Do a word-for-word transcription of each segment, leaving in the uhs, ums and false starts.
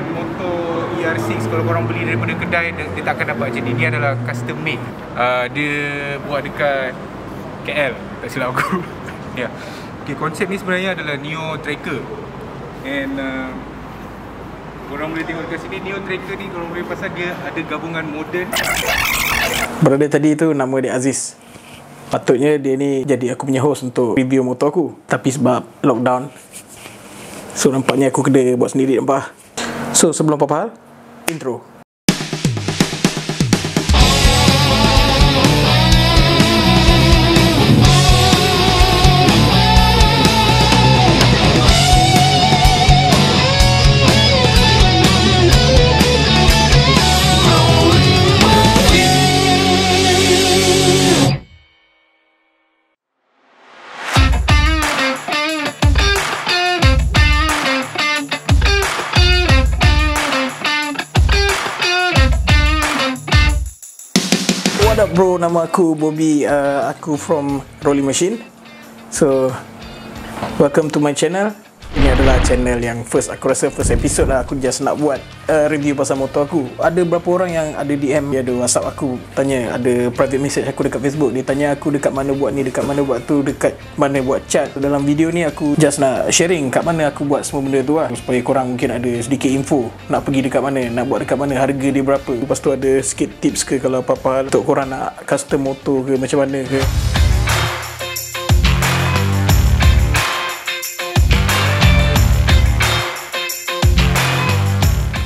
buat motor E R enam. Kalau korang beli daripada kedai, dia takkan dapat macam ni. Ni adalah custom made. uh, Dia buat dekat K L, tak silap aku. Ya, yeah. Okay, konsep ni sebenarnya adalah Neo Tracker. And uh, korang boleh tengok dekat sini, Neo Tracker ni korang boleh pasang dia ada gabungan modern. Brother tadi tu nama dia Aziz. Patutnya dia ni jadi aku punya host untuk review motor aku, tapi sebab lockdown, so nampaknya aku kena buat sendiri nampak. So sebelum apa-apa hal, intro. Bro, nama aku Bobby, uh, aku from Rolling Machine. So, welcome to my channel. Ini adalah channel yang first, aku rasa first episode lah. Aku just nak buat uh, review pasal motor aku. Ada berapa orang yang ada D M, dia ada WhatsApp aku tanya, ada private message aku dekat Facebook, dia tanya aku dekat mana buat ni, dekat mana buat tu, dekat mana buat cat. Dalam video ni aku just nak sharing kat mana aku buat semua benda tu lah, supaya korang mungkin ada sedikit info, nak pergi dekat mana, nak buat dekat mana, harga dia berapa. Lepas tu ada sikit tips ke kalau apa-apa untuk korang nak custom motor ke macam mana ke.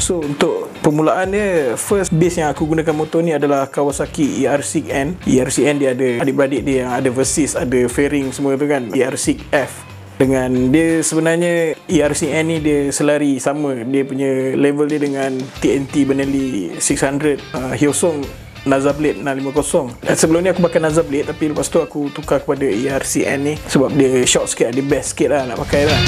So untuk permulaan dia, first base yang aku gunakan motor ni adalah Kawasaki E R six N. E R six N dia ada adik-beradik dia yang ada versis, ada fairing semua tu kan, E R six F. Dengan dia sebenarnya E R six N ni dia selari sama, dia punya level dia dengan T N T Benelli six hundred, uh, Hyosung Nazblade enam lima kosong. Sebelum ni aku pakai Nazblade, tapi lepas tu aku tukar kepada E R six N ni sebab dia short sikit, dia best sikit lah nak pakai lah.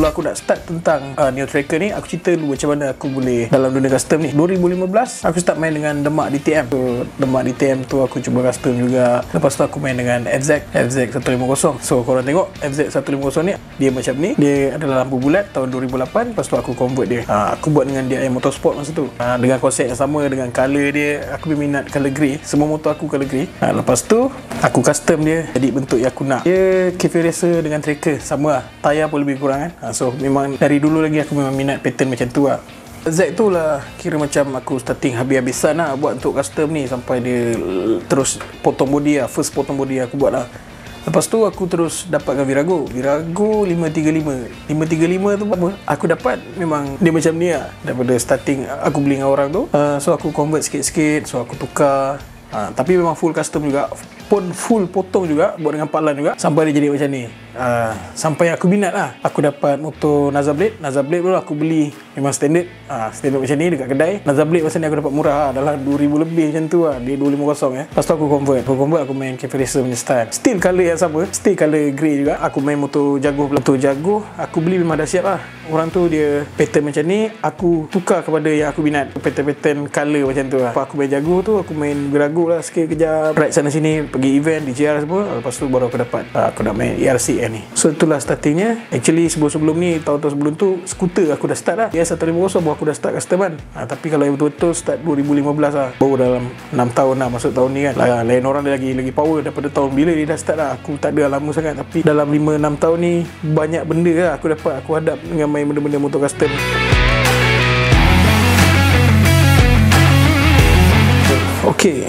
Kalau aku nak start tentang uh, Neo Tracker ni, aku cerita dulu macam mana aku boleh dalam dunia custom ni. Dua ribu lima belas aku start main dengan The Mark D T M. So The Mark D T M tu aku cuba custom juga. Lepas tu aku main dengan F Z F Z seratus lima puluh. So korang tengok F Z seratus lima puluh ni, dia macam ni. Dia adalah lampu bulat tahun dua ribu lapan. Lepas tu aku convert dia, uh, aku buat dengan D R M Motorsport masa tu, uh, dengan konsep yang sama, dengan colour dia. Aku berminat colour grey, semua motor aku colour grey. uh, Lepas tu aku custom dia jadi bentuk yang aku nak. Dia cafe racer dengan tracker sama lah, tayar pun lebih kurang kan. So memang dari dulu lagi aku memang minat pattern macam tu lah. Z tu lah kira macam aku starting habis-habisan lah buat untuk custom ni, sampai dia terus potong body lah. First potong body aku buat lah. Lepas tu aku terus dapatkan Virago Virago lima tiga lima. lima tiga lima tu apa? Aku dapat memang dia macam ni lah. Daripada starting aku beli dengan orang tu, uh, so aku convert sikit-sikit, so aku tukar. uh, Tapi memang full custom juga, pun full potong juga, buat dengan Pak Lang juga, sampai dia jadi macam ni. uh, Sampai aku minat lah. Aku dapat motor Nazblade. Nazblade dulu aku beli memang standard, uh, standard macam ni dekat kedai. Nazblade masa ni aku dapat murah lah, dalam dua ribu lebih macam tu lah, dia dua lima kosong ya. Lepas tu aku convert Aku convert aku main cafe racer punya style. Still colour yang sama, still colour grey juga. Aku main motor Jaguh pula. Motor Jaguh aku beli memang dah siap lah. Orang tu dia pattern macam ni, aku tukar kepada yang aku minat, pattern-pattern colour macam tu lah. Lepas aku main Jaguh tu, aku main Virago lah sikit kejap, ride sana sini, pergi event di J R semua. Lepas tu baru aku dapat uh, aku nak main E R six F ni. So itulah startingnya. Actually sebelum-sebelum ni, tahun-tahun sebelum tu, skuter aku dah start lah. E R seratus lima puluh baru aku dah start custom kan. ha, Tapi kalau yang betul-betul start dua ribu lima belas lah, baru dalam enam tahun lah masuk tahun ni kan. Lain, lain orang dia lagi lagi power. Daripada tahun bila dia dah start lah, aku tak ada lama sangat. Tapi dalam lima enam tahun ni banyak benda lah aku dapat, aku hadap dengan main benda-benda motor custom. Okay,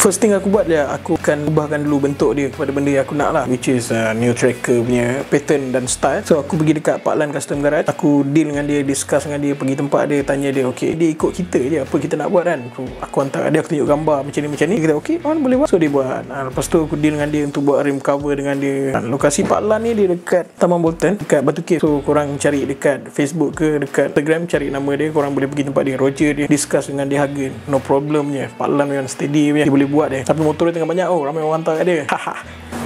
first thing aku buat dia, aku akan ubahkan dulu bentuk dia kepada benda yang aku nak lah, which is uh, Neo Tracker punya pattern dan style. So aku pergi dekat Parkland Custom Garage, aku deal dengan dia, discuss dengan dia, pergi tempat dia, tanya dia. Okay, dia ikut kita je apa kita nak buat kan. Aku hantar dia, aku tunjuk gambar macam ni macam ni, kita okay on boleh buat. So dia buat. ha, Lepas tu aku deal dengan dia untuk buat rim cover dengan dia. ha, Lokasi Parkland ni dia dekat Taman Bolton, dekat Batu Cave. So korang cari dekat Facebook ke dekat Instagram, cari nama dia, korang boleh pergi tempat dia, roger dia, discuss dengan dia harga, no problem je. Parkland memang steady punya, dia boleh buat dia. Tapi motor dia tengah banyak, oh ramai orang hantar kat dia.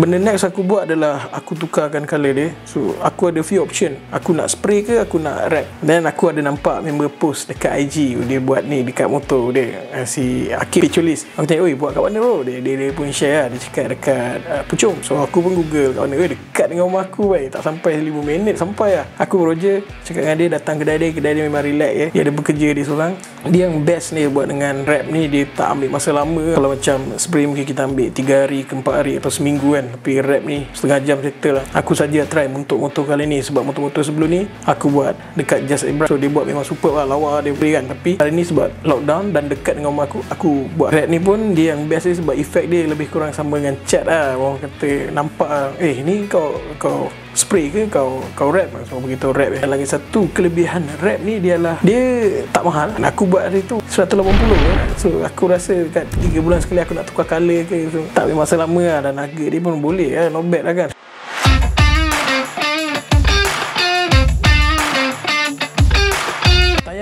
Benda next aku buat adalah aku tukarkan colour dia. So aku ada few option, aku nak spray ke aku nak wrap. Then aku ada nampak member post dekat I G, dia buat ni dekat motor dia, si Akib Piculis. Aku tanya, oi buat kat mana bro? Dia, dia, dia pun share lah, dia cakap dekat uh, Puchong. So aku pun google kat mana, oi dekat dengan rumah aku baik. Tak sampai lima minit sampai lah. Aku Roger cakap dengan dia, datang kedai dia, kedai dia memang relax ya. Dia ada bekerja dia seorang. Dia yang best ni buat dengan wrap ni, dia tak ambil masa lama. Kalau macam spray mungkin kita ambil tiga hari ke empat hari atau seminggu kan, tapi wrap ni setengah jam settle lah. Aku saja try untuk motor kali ni, sebab motor-motor sebelum ni aku buat dekat Just Airbrush, so dia buat memang superb lah, lawa dia boleh kan. Tapi kali ni sebab lockdown dan dekat dengan rumah aku, aku buat wrap ni pun dia yang best ni, sebab efek dia lebih kurang sama dengan cat lah. Orang kata nampak lah, eh ni kau kau spray ke kau kau wrap? So begitu wrap eh. Lagi satu kelebihan wrap ni dialah dia tak mahal. Aku buat hari tu seratus lapan puluh eh. So aku rasa dekat tiga bulan sekali aku nak tukar colour ke, so tak ambil masa lama lah, dan harga dia pun boleh lah, not bad lah kan.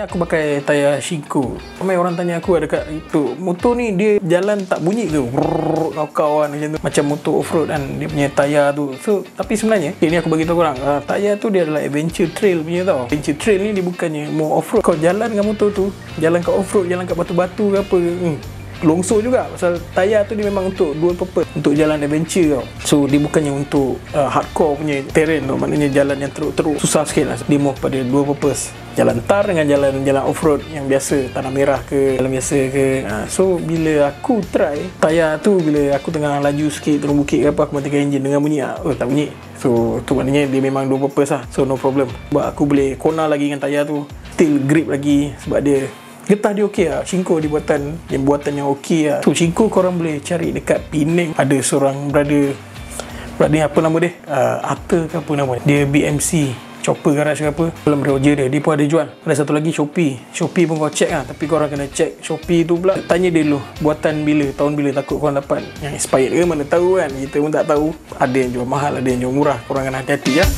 Aku pakai tayar Shinko. Ramai orang tanya aku dekat itu, motor ni dia jalan tak bunyi ke? Kau-kau kan macam tu, macam motor off-road kan, dia punya tayar tu. So, tapi sebenarnya okay, ni aku bagi tahu korang, uh, tayar tu dia adalah adventure trail punya tau. Adventure trail ni dia bukannya more off-road. Kau jalan dengan motor tu, jalan kat off-road, jalan kat batu-batu ke apa ke, hmm. longsor juga. Pasal tayar tu dia memang untuk dual purpose, untuk jalan adventure tau. So dia bukannya untuk uh, hardcore punya terrain tau, maknanya jalan yang teruk-teruk susah sikit lah. Dia more pada dual purpose, jalan tar dengan jalan-jalan off-road yang biasa, tanah merah ke, jalan biasa ke. uh, So bila aku try tayar tu, bila aku tengah laju sikit turun bukit ke apa, aku matikan enjin dengan bunyi lah. Oh tak bunyi. So tu maknanya dia memang dual purpose lah, so no problem. Sebab aku boleh corner lagi dengan tayar tu, still grip lagi, sebab dia getah dia okey lah. Shinko dia buatan, dia buatan yang okey lah. So Shinko korang boleh cari dekat Penang. Ada seorang brother, brother apa nama dia, uh, Arthur ke apa nama dia, B M C Chopper Garash ke apa, belum Roger dia, dia pun ada jual. Ada satu lagi Shopee, Shopee pun kau check lah. Tapi korang kena check Shopee tu pula, tanya dia dulu buatan bila, tahun bila, takut korang dapat yang expired ke, mana tahu kan. Kita pun tak tahu, ada yang jual mahal, ada yang jual murah, korang kena hati-hati lah.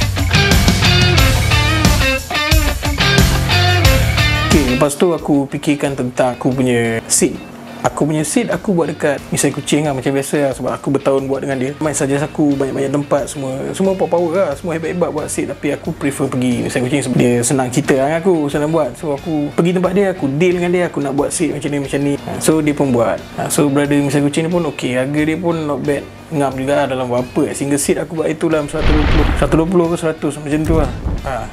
Okay, lepas tu aku fikirkan tentang aku punya seat. Aku punya seat aku buat dekat misai kucing lah, macam biasa lah, sebab aku bertahun buat dengan dia. Main saja aku banyak-banyak tempat, semua semua power-power lah, semua hebat-hebat buat seat. Tapi aku prefer pergi misai kucing sebab dia senang cerita dengan aku, senang buat. So aku pergi tempat dia, aku deal dengan dia, aku nak buat seat macam ni, macam ni. So dia pun buat. So brother misai kucing ni pun ok, harga dia pun not bad, ngam juga dalam berapa. Single seat aku buat itulah seratus dua puluh seratus dua puluh ke seratus macam tu lah. Haa,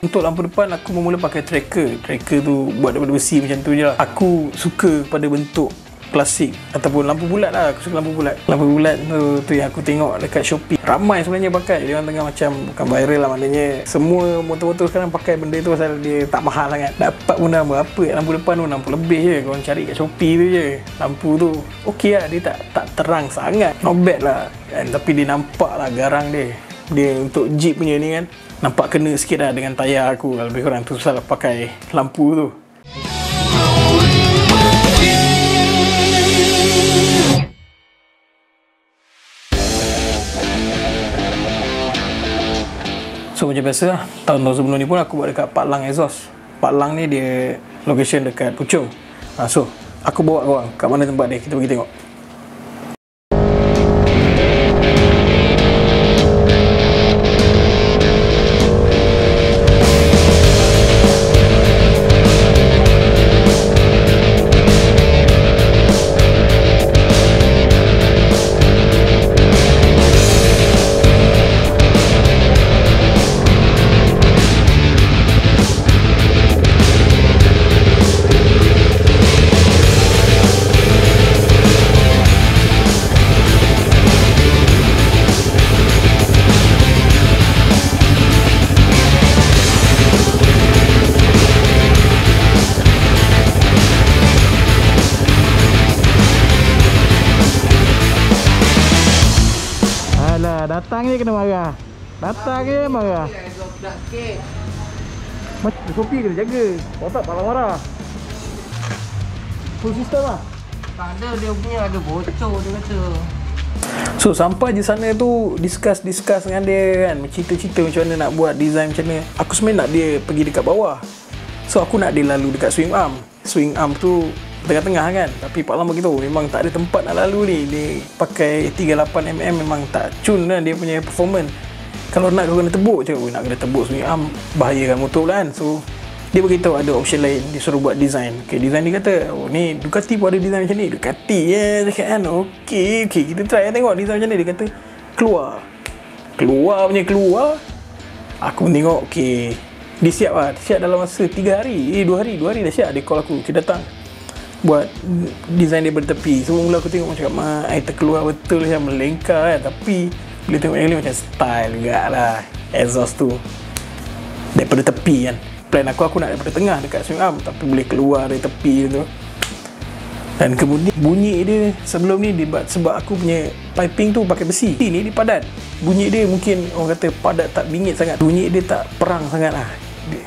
untuk lampu depan aku memula pakai tracker. Tracker tu buat daripada besi macam tu je lah. Aku suka pada bentuk klasik ataupun lampu bulat lah. Aku suka lampu bulat. Lampu bulat tu, tu yang aku tengok dekat Shopee, ramai sebenarnya pakai. Dia orang tengah macam, bukan viral lah, maknanya semua motor-motor sekarang pakai benda tu pasal dia tak mahal sangat. Dapat pun dah berapa lampu depan tu, enam puluh lebih je. Korang cari kat Shopee tu je. Lampu tu okey lah, dia tak, tak terang sangat, not bad lah kan, tapi dia nampak lah garang dia. Dia untuk Jeep punya ni kan, nampak kena sikit lah dengan tayar aku, lebih kurang tu salah pakai lampu tu. So macam biasa lah, tahun-tahun sebelum ni pun aku buat dekat Pak Lang Exhaust. Pak Lang ni dia location dekat Puchong. ha, So aku bawa korang kat mana tempat dia, kita pergi tengok. Datang je kena marah. Datang je marah. Macam kopi kena jaga. Kau tak palang marah. Full system lah. Tak ada, dia punya ada bocor dia kata. So sampai di sana tu discuss-discuss dengan dia kan, cerita-cerita macam mana nak buat design macam mana. Aku sebenarnya nak dia pergi dekat bawah, so aku nak dia lalu dekat swing arm. Swing arm tu tengah-tengah kan. Tapi Pak Lang begitu, memang tak ada tempat nak lalu ni. Dia pakai tiga puluh lapan milimeter, memang tak cun lah dia punya performance. Kalau nak kena tebuk je, nak kena tebuk sunyi am, bahayakan motor lah kan. So dia beritahu ada option lain, dia suruh buat design. Okay, design dia kata, oh ni Ducati pun ada design macam ni. Ducati ya, yeah, kan. Okay, okay, kita try tengok design macam ni. Dia kata, keluar. Keluar punya keluar. Aku pun tengok, okay. Dia siap lah, dia siap dalam masa tiga hari. Eh, dua hari, dua hari dah siap. Dia call aku, dia datang buat design dia bertepi. So, mula aku tengok macam, I terkeluar betul macam melengkar kan. Tapi, bila tengok yang ni macam style juga lah. Exhaust tu daripada tepi kan. Plan aku, aku nak daripada tengah dekat swing arm, tapi boleh keluar dari tepi tu. Dan kemudian bunyi dia sebelum ni dia, sebab aku punya piping tu pakai besi, ini dia padat. Bunyi dia mungkin orang kata padat, tak bingit sangat. Bunyi dia tak perang sangat lah,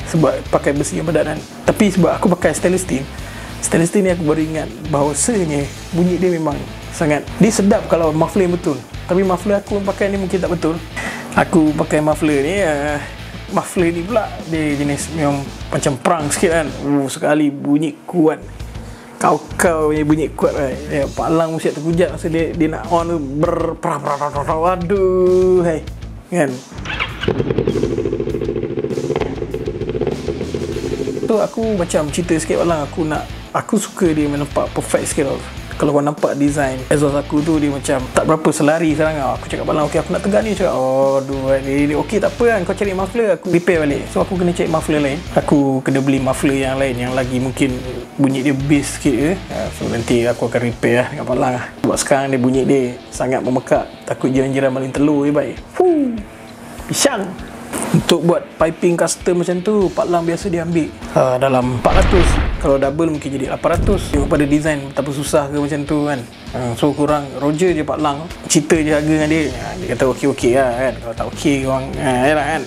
sebab pakai besi yang padat kan. Tapi sebab aku pakai stainless steel, stainless steel ni aku baru ingat bahawasanya bunyi dia memang sangat. Dia sedap kalau muffler betul. Tapi muffler aku yang pakai ni mungkin tak betul. Aku pakai muffler ni uh, muffler ni pula dia jenis memang macam perang sikit kan. Uh, sekali bunyi kuat, kau-kau punya bunyi kuat kan? Ya, Pak Lang mesti terkujat masa dia, dia nak on tu berperah-perah-perah. Aduh hai kan. Tu aku macam cerita sikit Pak Lang, aku nak, aku suka dia nampak perfect sikit tau. Kalau kau nampak design exhaust aku tu, dia macam tak berapa selari sekarang tau. Aku cakap Pak Lang, ok aku nak tegak ni, cakap oh aduh dia, dia ok tak apa kan, kau cari muffler. Aku repair balik, so aku kena cari muffler lain. Aku kena beli muffler yang lain yang lagi mungkin bunyi dia bass sikit ke. So nanti aku akan repair lah dengan Pak Lang lah. Sebab sekarang dia bunyi dia sangat memekak, takut jiran-jiran maling telur je baik. Fuh, pisang. Untuk buat piping custom macam tu, Pak Lang biasa dia ambil uh, dalam empat ratus. Kalau double mungkin jadi lapan ratus. Tengok pada design betapa susah ke macam tu kan. uh, So korang roger je Pak Lang, cerita je harga dengan dia. uh, Dia kata okey-okey lah kan. Kalau tak okey korang uh, yalah kan.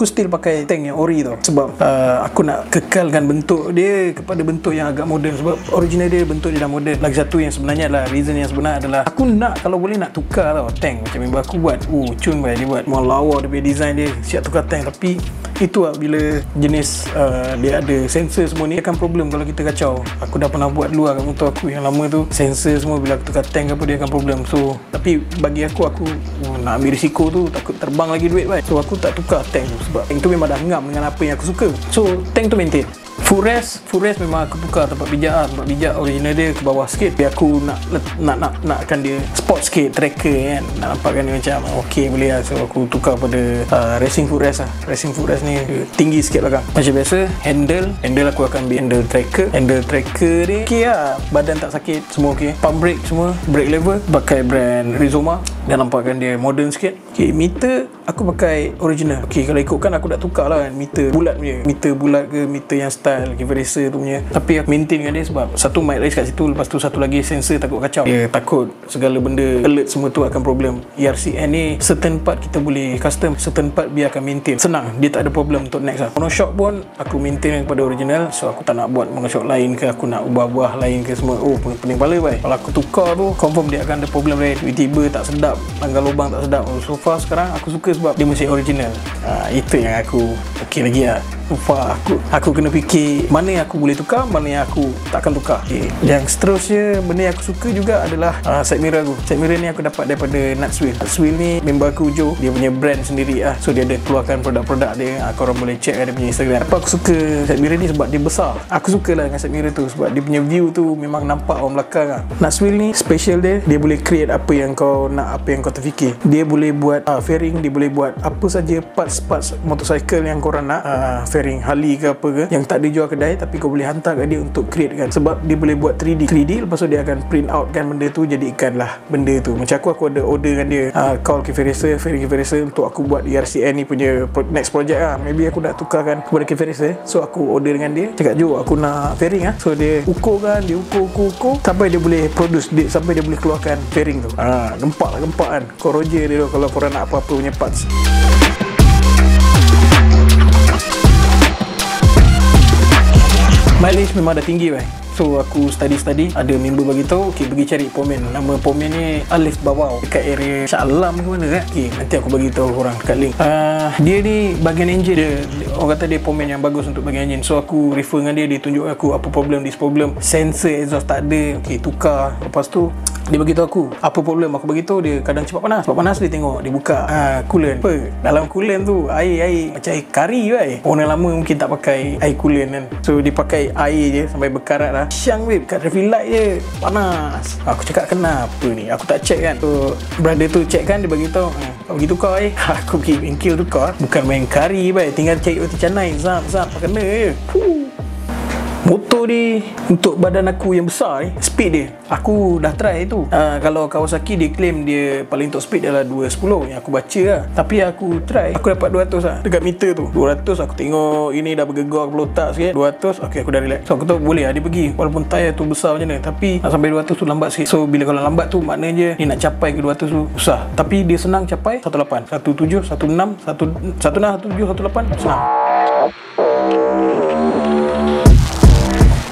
Aku still pakai tank yang ori tau, sebab uh, aku nak kekalkan bentuk dia kepada bentuk yang agak moden. Sebab original dia bentuk dia dah moden. Lagi satu yang sebenarnya adalah reason yang sebenar adalah aku nak, kalau boleh nak tukar tau tank. Macam member aku buat, oh cun baik dia buat, mau lawa dia punya design dia, siap tukar tank. Tapi itu lah bila jenis uh, dia ada sensor semua ni akan problem kalau kita kacau. Aku dah pernah buat dulu lah kat motor aku yang lama tu, sensor semua bila aku tukar tank apa dia akan problem. So tapi bagi aku, aku oh, nak ambil risiko tu, takut terbang lagi duit baik. So aku tak tukar tank tu, sebab tank tu memang dah ngam dengan apa yang aku suka. So tank tu maintain. Full rest, full rest memang aku tukar tempat bijak lah. Tempat bijak original dia ke bawah sikit. Tapi aku nak nak nak nakkan dia sport sikit, tracker kan. Nak nampakkan dia macam okey boleh lah. So aku tukar pada uh, racing full rest lah. Racing full rest ni tinggi sikit belakang. Macam biasa handle, handle aku akan ambil handle tracker. Handle tracker dia okey lah, badan tak sakit, semua okey. Pump brake semua, brake lever pakai brand Rizoma. Dan nampakkan dia modern sikit. Okay, meter aku pakai original. Okay, kalau ikutkan aku dah tukar lah kan, meter bulat punya. Meter bulat ke, meter yang style Kiveracer tu punya. Tapi aku maintain kan dia, sebab satu mic race kat situ, lepas tu satu lagi sensor takut kacau. Dia takut segala benda alert semua tu akan problem. E R six N ni certain part kita boleh custom, certain part biar akan maintain. Senang, dia tak ada problem untuk next lah. Monoshock pun aku maintain kepada original. So aku tak nak buat monoshock lain ke, aku nak ubah-ubah lain ke semua. Oh, pening kepala baik. Kalau aku tukar tu confirm dia akan ada problem lain. Tiba-tiba tak sedap, tanggal lubang tak sedap. So far sekarang aku suka sebab dia masih original. ha, Itu yang aku okey lagi lah. So far aku, aku kena fikir mana yang aku boleh tukar, mana yang aku takkan tukar. okay. Yang seterusnya, benda yang aku suka juga adalah uh, side mirror aku. Side mirror ni aku dapat daripada Nutswheel. Nutswheel ni member aku Joe, dia punya brand sendiri lah. So dia ada keluarkan produk-produk dia. uh, Korang boleh check dia punya Instagram. Apa aku suka side mirror ni sebab dia besar. Aku suka lah dengan side mirror tu, sebab dia punya view tu memang nampak orang belakang lah. Nutswheel ni special dia, dia boleh create apa yang kau nak, apa yang kau terfikir. Dia boleh buat uh, fairing, dia boleh buat apa saja parts-parts motorcycle yang korang nak. uh, Fairing Harley ke apa ke yang tak dijual kedai, tapi kau boleh hantar kat dia untuk create kan. Sebab dia boleh buat tiga D tiga D, lepas tu dia akan print out kan benda tu, jadikan lah benda tu. Macam aku, aku ada order dengan dia, uh, call Kiveracer, fairing Kiveracer untuk aku buat E R C N ni punya next project lah. Maybe aku nak tukarkan kepada Kiveracer. So aku order dengan dia, cakap Jo aku nak fairing lah. So dia ukur kan, dia ukur-ukur-ukur sampai dia boleh produce dia, sampai dia boleh keluarkan fairing tu. Ah, uh, Pak lah gempak kan. Kau roger dia kalau korang nak apa-apa punya parts. Mileage memang ada tinggi weh. So aku study-study, ada member bagi tahu, okay, pergi cari pomen. Nama pomen ni Alif Bawau dekat area Shah Alam ke mana kan. Okay, nanti aku bagi tahu korang dekat link. Uh, dia ni bahagian enjin dia, orang kata dia pomen yang bagus untuk bahagian enjin. So aku refer dengan dia, dia tunjuk aku apa problem, this problem, sensor exhaust tak ada, okey tukar. Lepas tu dia bagi tahu aku apa problem, aku bagi tahu dia kadang cepat panas, cepat panas dia tengok, dia buka ah coolant. Apa? Dalam coolant tu air-air macam air kari wei. Orang lama mungkin tak pakai air coolant kan. So dia pakai air je sampai berkarat lah. Syang weh kat traffic light je panas. Aku cakap kenapa ni? Aku tak check kan. So brother tu check kan, dia bagi tahu ah tak pergi tukar air. Aku pergi bengkel tukar, bukan main kari wei. Tinggal cari O T canai, zap zap kena je. Fuh. Motor ni untuk badan aku yang besar ni, speed dia aku dah try tu. Uh, kalau Kawasaki dia claim dia paling top speed adalah dua sepuluh yang aku baca lah. Tapi aku try, aku dapat dua ratus lah dekat meter tu. Dua ratus aku tengok ini dah bergegar pelotak sikit. Dua ratus ok aku dah relax. So aku tahu boleh lah dia pergi walaupun tayar tu besar macam ni, tapi nak sampai dua ratus tu lambat sikit. So bila kalau lambat tu maknanya dia nak capai ke dua ratus tu susah. Tapi dia senang capai lapan belas, tujuh belas, enam belas, enam belas, tujuh belas, lapan belas senang.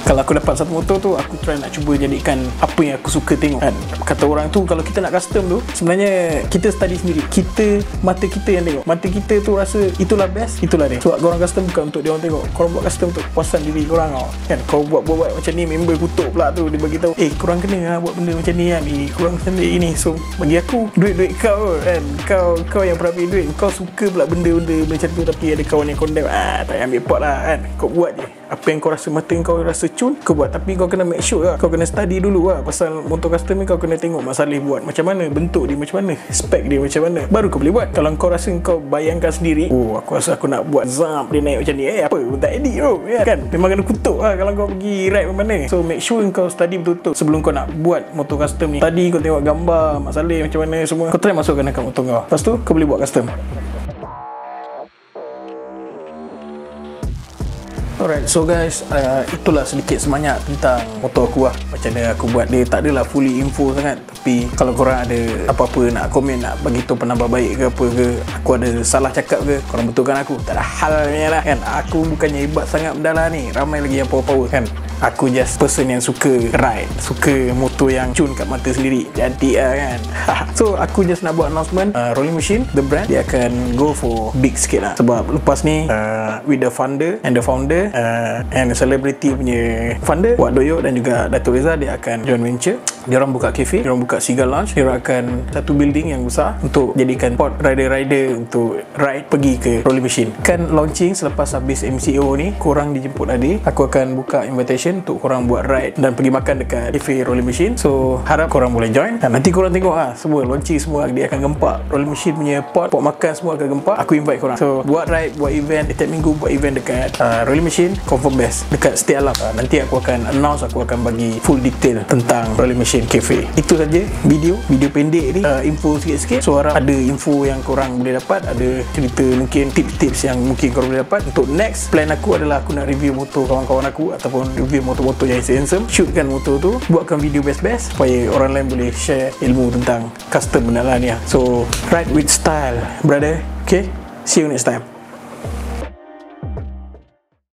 Kalau aku dapat satu motor tu, aku try nak cuba jadikan apa yang aku suka tengok kan. Kata orang tu, kalau kita nak custom tu, sebenarnya kita study sendiri. Kita, mata kita yang tengok. Mata kita tu rasa itulah best, itulah dia. So korang custom bukan untuk dia orang tengok. Korang buat custom untuk puasan diri korang tau kan. Kau buat-buat macam ni, member kutuk pula tu. Dia beritahu, eh korang kena lah buat benda macam ni kan. Eh korang sendiri ini. So bagi aku, duit-duit kau kan. Kau kau yang perapi duit. Kau suka pula benda-benda macam tu. Tapi ada kawan yang condemn, ah tak payah ambil pot lah kan. Kau buat je apa yang kau rasa, mata yang kau rasa cun, kau buat. Tapi kau kena make sure lah, kau kena study dulu lah pasal motor custom ni. Kau kena tengok Mak Saleh buat macam mana, bentuk dia macam mana, spek dia macam mana, baru kau boleh buat. Kalau kau rasa kau bayangkan sendiri, oh aku rasa aku nak buat zap dia naik macam ni, eh apa pun tak edit tu ya, kan memang kena kutuk lah kalau kau pergi ride mana. So make sure kau study betul-betul sebelum kau nak buat motor custom ni. Tadi kau tengok gambar Mak Saleh macam mana semua, kau try masukkan dekat motor kau, lepas tu kau boleh buat custom. Alright, so guys, uh, itulah sedikit sebanyak tentang motor aku lah, macam mana aku buat dia. Tak adalah fully info sangat, tapi kalau korang ada apa-apa nak komen, nak bagi tahu penambah baik ke apa ke, aku ada salah cakap ke, korang betulkan aku. Tak ada hal ni lah kan. Aku bukannya hebat sangat benda lah ni, ramai lagi yang power-power kan. Aku just person yang suka ride, suka motor yang cun kat mata sendiri, jadi lah kan. So aku just nak buat announcement, uh, Rolling Machine, the brand, dia akan go for big sikit lah. Sebab lepas ni uh, with the founder and the founder Uh, and celebrity punya founder Wak Doyok dan juga Dato' Reza, dia akan joint venture. Dia orang buka cafe, dia orang buka Seagull Lounge. Dia orang akan satu building yang besar untuk jadikan port rider-rider untuk ride pergi ke Rolling Machine. Kan launching selepas habis M C O ni, korang dijemput adik. Aku akan buka invitation untuk korang buat ride dan pergi makan dekat cafe Rolling Machine. So harap korang boleh join dan nanti korang tengok lah, semua launching semua dia akan gempak. Rolling Machine punya port, port makan semua akan gempak. Aku invite korang. So buat ride, buat event, setiap minggu buat event dekat uh, Rolling Machine confirm best dekat setiap alam. Uh, nanti aku akan announce, aku akan bagi full detail tentang Rolling Machine Cafe. Itu saja video video pendek ni, uh, info sikit-sikit. So harap ada info yang korang boleh dapat, ada cerita mungkin tips-tips yang mungkin korang boleh dapat. Untuk next plan aku adalah aku nak review motor kawan-kawan aku ataupun review motor-motor yang handsome, shootkan motor tu, buatkan video best-best supaya orang lain boleh share ilmu tentang custom benda lah ni. So ride with style brother, okay, see you next time.